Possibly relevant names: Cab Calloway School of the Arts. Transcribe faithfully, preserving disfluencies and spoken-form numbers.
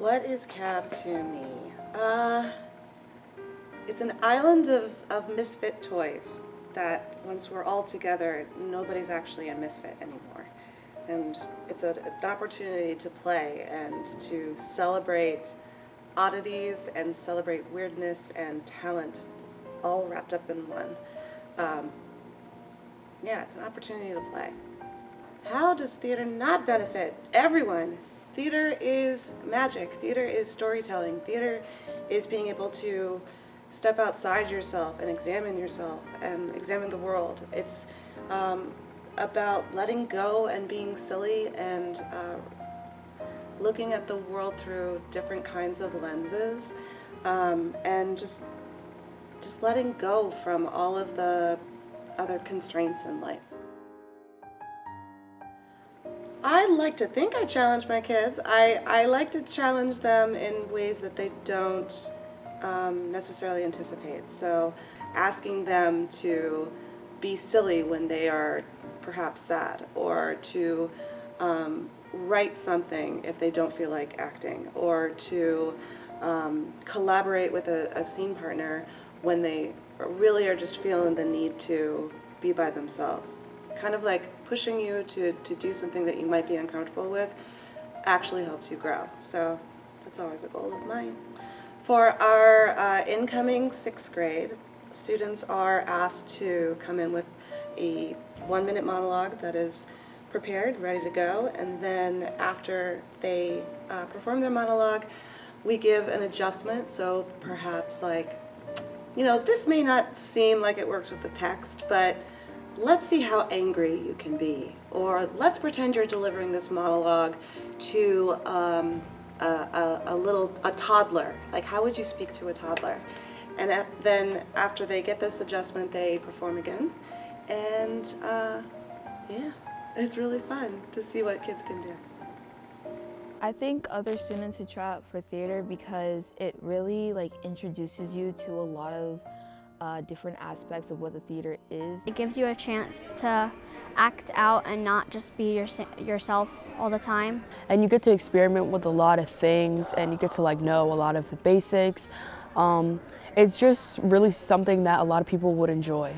What is Cab to me? Uh, it's an island of, of misfit toys that once we're all together, nobody's actually a misfit anymore. And it's, a, it's an opportunity to play and to celebrate oddities and celebrate weirdness and talent all wrapped up in one. Um, yeah, it's an opportunity to play. How does theater not benefit everyone? Theater is magic. Theater is storytelling. Theater is being able to step outside yourself and examine yourself and examine the world. It's um, about letting go and being silly and uh, looking at the world through different kinds of lenses, um, and just, just letting go from all of the other constraints in life. I like to think I challenge my kids. I, I like to challenge them in ways that they don't um, necessarily anticipate. So asking them to be silly when they are perhaps sad, or to um, write something if they don't feel like acting, or to um, collaborate with a, a scene partner when they really are just feeling the need to be by themselves. Kind of like pushing you to, to do something that you might be uncomfortable with actually helps you grow. So that's always a goal of mine. For our uh, incoming sixth grade, students are asked to come in with a one-minute monologue that is prepared, ready to go, and then after they uh, perform their monologue, we give an adjustment. So perhaps like, you know, this may not seem like it works with the text, but let's see how angry you can be, or let's pretend you're delivering this monologue to um, a, a, a little a toddler. Like, how would you speak to a toddler? And ap then after they get this adjustment, they perform again, and uh, yeah, it's really fun to see what kids can do. I think other students who try out for theater because it really like introduces you to a lot of Uh, different aspects of what the theater is. It gives you a chance to act out and not just be your, yourself all the time. And you get to experiment with a lot of things, and you get to like know a lot of the basics. Um, it's just really something that a lot of people would enjoy.